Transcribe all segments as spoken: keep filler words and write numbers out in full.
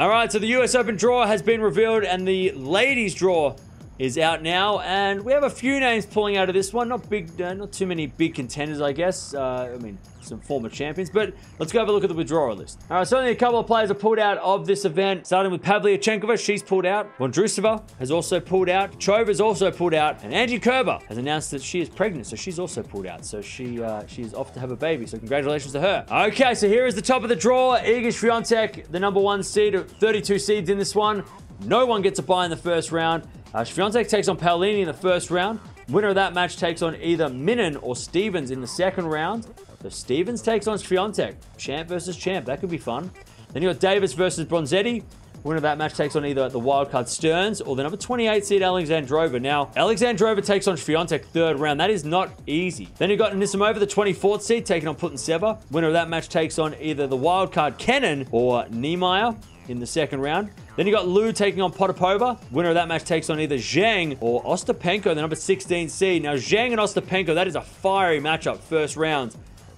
All right, so the U S Open draw has been revealed and the ladies draw is out now. And we have a few names pulling out of this one. Not big, uh, not too many big contenders, I guess. Uh, I mean, some former champions. But let's go have a look at the withdrawal list. All right, certainly a couple of players have pulled out of this event. Starting with Pavlyuchenkova, she's pulled out. Vondrusova has also pulled out. Petrova's also pulled out. And Angie Kerber has announced that she is pregnant, so she's also pulled out. So she uh, she is off to have a baby, so congratulations to her. Okay, so here is the top of the draw. Iga Swiatek, the number one seed, thirty-two seeds in this one. No one gets a bye in the first round. Uh, Swiatek takes on Paolini in the first round. Winner of that match takes on either Minnan or Stevens in the second round. So Stevens takes on Swiatek. Champ versus champ. That could be fun. Then you've got Davis versus Bronzetti. Winner of that match takes on either the wildcard Stearns or the number twenty-eight seed Alexandrova. Now, Alexandrova takes on Swiatek third round. That is not easy. Then you've got Nisimova, the twenty-fourth seed, taking on Putintseva. Winner of that match takes on either the wildcard Kennan or Niemeyer in the second round. Then you got Liu taking on Potapova. Winner of that match takes on either Zheng or Ostapenko, the number sixteen seed. Now, Zheng and Ostapenko, that is a fiery matchup first round.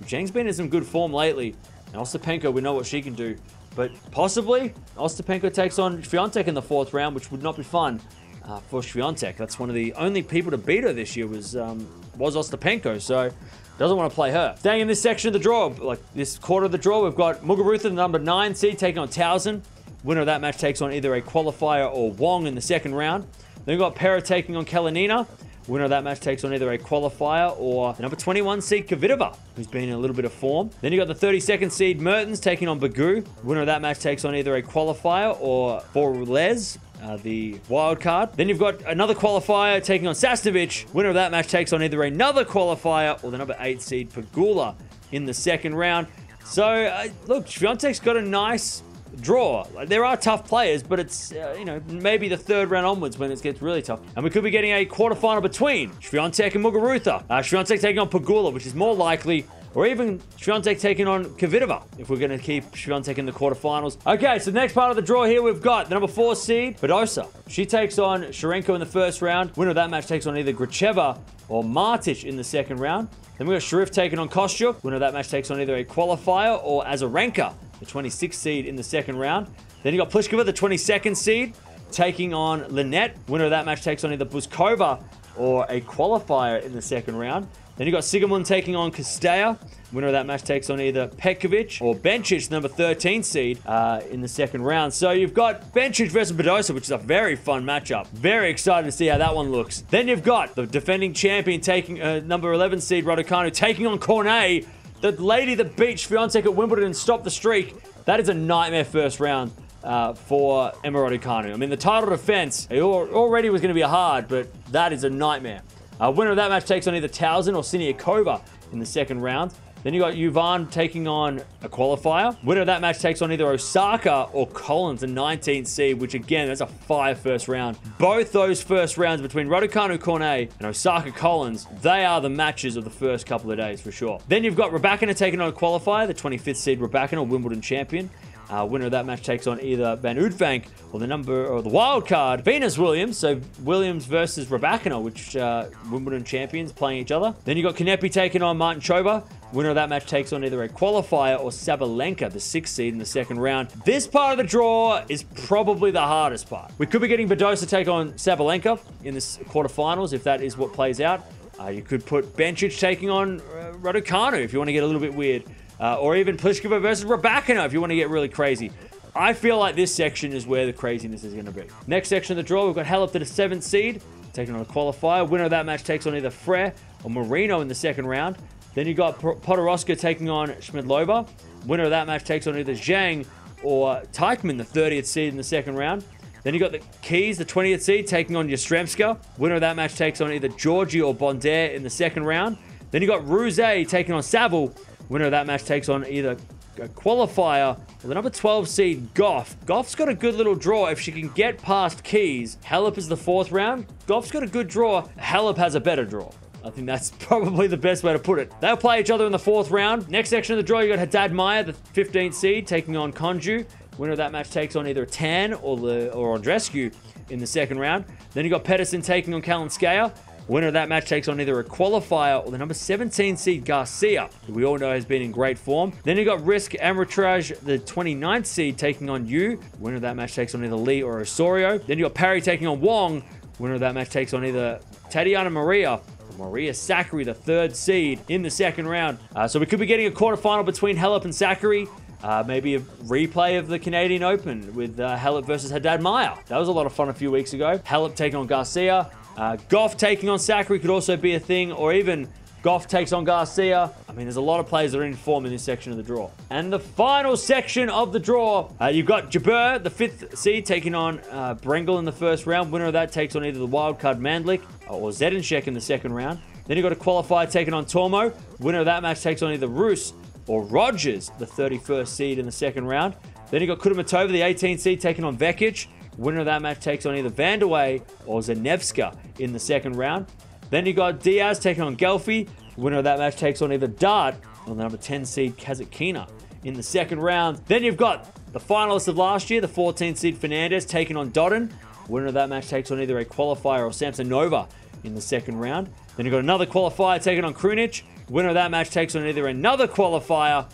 Zheng's been in some good form lately. And Ostapenko, we know what she can do. But possibly, Ostapenko takes on Swiatek in the fourth round, which would not be fun uh, for Swiatek. That's one of the only people to beat her this year was, um, was Ostapenko. So, doesn't want to play her. Staying in this section of the draw, like this quarter of the draw, we've got Muguruza, the number nine seed, taking on Towson. Winner of that match takes on either a qualifier or Wong in the second round. Then we've got Pera taking on Kalinina. Winner of that match takes on either a qualifier or the number twenty-one seed Kvitova, who's been in a little bit of form. Then you've got the thirty-second seed Mertens taking on Bagu. Winner of that match takes on either a qualifier or Borulez, uh, the wild card. Then you've got another qualifier taking on Sastovich. Winner of that match takes on either another qualifier or the number eight seed Pegula in the second round. So, uh, look, Swiatek's got a nice draw. There are tough players, but it's, uh, you know, maybe the third round onwards when it gets really tough. And we could be getting a quarterfinal between Swiatek and Muguruza. Uh, Swiatek taking on Pegula, which is more likely, or even Swiatek taking on Kvitova, if we're going to keep Swiatek in the quarterfinals. Okay, so the next part of the draw here, we've got the number four seed, Badosa. She takes on Sharenko in the first round. Winner of that match takes on either Gracheva or Martic in the second round. Then we've got Sharif taking on Kostyuk. Winner of that match takes on either a qualifier or Azarenka, the twenty-sixth seed in the second round. Then you've got Pliskova, the twenty-second seed, taking on Lynette. Winner of that match takes on either Buzkova or a qualifier in the second round. Then you've got Sigamund taking on Castella. Winner of that match takes on either Petkovic or Bencic, number thirteen seed, uh, in the second round. So you've got Bencic versus Badosa, which is a very fun matchup. Very excited to see how that one looks. Then you've got the defending champion taking uh, number eleven seed Raducanu taking on Cornet, the lady that beat Swiatek at Wimbledon and stopped the streak. That is a nightmare first round uh, for Emma Raducanu. I mean, the title defense it already was going to be hard, but that is a nightmare. Uh, winner of that match takes on either Towson or Siniakova in the second round. Then you got Yuvan taking on a qualifier. Winner of that match takes on either Osaka or Collins, the nineteenth seed, which again, that's a fire first round. Both those first rounds between Raducanu Cornet and Osaka Collins, they are the matches of the first couple of days for sure. Then you've got Rybakina taking on a qualifier, the twenty-fifth seed Rybakina, Wimbledon champion. Uh, winner of that match takes on either Van Oudvank or the number or the wild card Venus Williams. So Williams versus Rybakina, which uh, Wimbledon champions playing each other. Then you got Kanepi taking on Martincova. Winner of that match takes on either a qualifier or Sabalenka, the sixth seed in the second round. This part of the draw is probably the hardest part. We could be getting Badosa take on Sabalenka in the quarterfinals if that is what plays out. Uh, you could put Bencic taking on uh, Raducanu if you want to get a little bit weird. Uh, or even Pliskova versus Rybakina if you want to get really crazy. I feel like this section is where the craziness is going to be. Next section of the draw, we've got Halep to the seventh seed, taking on a qualifier. Winner of that match takes on either Frey or Marino in the second round. Then you got Podoroska taking on Shmedlova. Winner of that match takes on either Zhang or Teichmann, the thirtieth seed in the second round. Then you got the Keys, the twentieth seed, taking on Yastremska. Winner of that match takes on either Georgie or Bondair in the second round. Then you got Ruse taking on Saville. Winner of that match takes on either a qualifier or the number twelve seed Goff. Goff's got a good little draw if she can get past Keys. Halep is the fourth round. Goff's got a good draw. Halep has a better draw. I think that's probably the best way to put it. They'll play each other in the fourth round. Next section of the draw, you got Haddad Meyer, the fifteenth seed, taking on Konju. Winner of that match takes on either Tan or, Le, or Andrescu in the second round. Then you got Pedersen taking on Kalinskaya. Winner of that match takes on either a qualifier or the number seventeen seed Garcia, who we all know has been in great form. Then you got Risk Amritraj, the twenty-ninth seed, taking on Yu. Winner of that match takes on either Lee or Osorio. Then you got Parry taking on Wong. Winner of that match takes on either Tatiana Maria or Maria Sakkari, the third seed, in the second round. Uh, so we could be getting a quarterfinal between Halep and Sakkari. Uh, maybe a replay of the Canadian Open with uh, Halep versus Haddad Maia. That was a lot of fun a few weeks ago. Halep taking on Garcia. Uh, Goff taking on Sakkari could also be a thing, or even Goff takes on Garcia. I mean, there's a lot of players that are in form in this section of the draw. And the final section of the draw, uh, you've got Jabeur, the fifth seed, taking on uh, Brengel in the first round. Winner of that takes on either the wildcard Mandlik or Zedenshek in the second round. Then you've got a qualifier taking on Tormo. Winner of that match takes on either Roos or Rogers, the thirty-first seed, in the second round. Then you got Kudamatova, the eighteenth seed, taking on Vekic. Winner of that match takes on either Vanderway or Zanevska in the second round. Then you got Diaz taking on Gelfi. Winner of that match takes on either Dart or the number ten seed Kazatkina in the second round. Then you've got the finalists of last year, the fourteen seed Fernandez taking on Dodden. Winner of that match takes on either a qualifier or Samsonova in the second round. Then you've got another qualifier taking on Krunic. Winner of that match takes on either another qualifier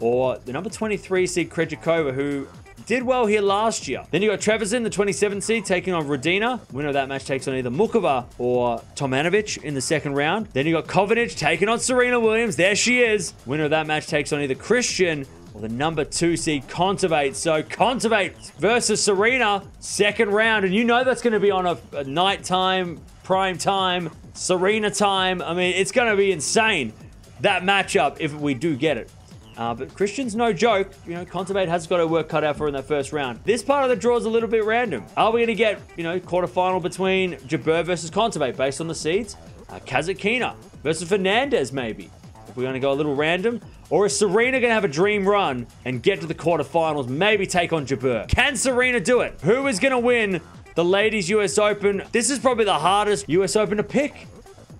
or the number twenty-three seed Krejcikova, who did well here last year. Then you got Trevisan, the twenty-seventh seed, taking on Rodina. Winner of that match takes on either Mukova or Tomanovic in the second round. Then you got Kovanic taking on Serena Williams. There she is. Winner of that match takes on either Christian or the number two seed Contivate. So Contivate versus Serena, second round. And you know that's going to be on a, a nighttime, prime time, Serena time. I mean, it's going to be insane, that matchup, if we do get it. Uh, but Christian's no joke. You know, Contivate has got her work cut out for her in that first round. This part of the draw is a little bit random. Are we going to get, you know, quarterfinal between Jabeur versus Contivate based on the seeds? Uh, Kazatkina versus Fernandez, maybe, if we're going to go a little random. Or is Serena going to have a dream run and get to the quarterfinals, maybe take on Jabeur? Can Serena do it? Who is going to win the Ladies U S Open? This is probably the hardest U S Open to pick,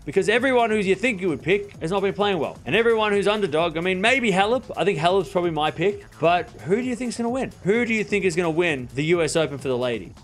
because everyone who you think you would pick has not been playing well. And everyone who's underdog, I mean, maybe Halep. I think Halep's probably my pick. But who do you think is going to win? Who do you think is going to win the U S Open for the ladies?